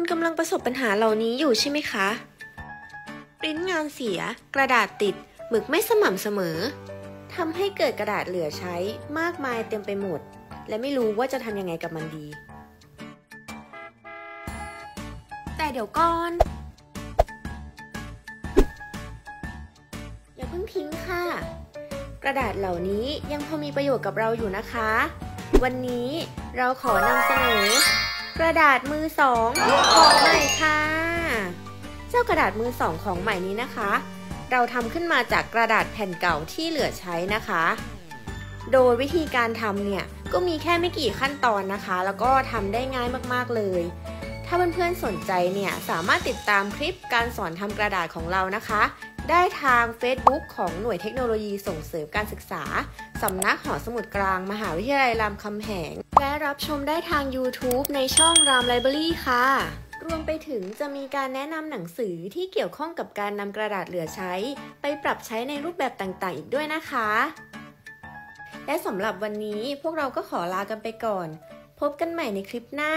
คุณกำลังประสบปัญหาเหล่านี้อยู่ใช่ไหมคะปริ้นงานเสียกระดาษติดหมึกไม่สม่ำเสมอทำให้เกิดกระดาษเหลือใช้มากมายเต็มไปหมดและไม่รู้ว่าจะทำยังไงกับมันดีแต่เดี๋ยวก่อนอย่าเพิ่งทิ้งค่ะกระดาษเหล่านี้ยังพอมีประโยชน์กับเราอยู่นะคะวันนี้เราขอนำเสนอกระดาษมือสองของใหม่ค่ะเจ้ากระดาษมือสองของใหม่นี้นะคะเราทำขึ้นมาจากกระดาษแผ่นเก่าที่เหลือใช้นะคะโดยวิธีการทำเนี่ยก็มีแค่ไม่กี่ขั้นตอนนะคะแล้วก็ทำได้ง่ายมากๆเลยถ้าเพื่อนๆสนใจเนี่ยสามารถติดตามคลิปการสอนทำกระดาษของเรานะคะได้ทาง Facebook ของหน่วยเทคโนโลยีส่งเสริมการศึกษาสำนักหอสมุดกลางมหาวิทยาลัยรามคำแหงและรับชมได้ทาง YouTube ในช่อง RAM Library ค่ะรวมไปถึงจะมีการแนะนำหนังสือที่เกี่ยวข้องกับการนำกระดาษเหลือใช้ไปปรับใช้ในรูปแบบต่างๆอีกด้วยนะคะและสำหรับวันนี้พวกเราก็ขอลากันไปก่อนพบกันใหม่ในคลิปหน้า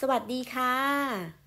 สวัสดีค่ะ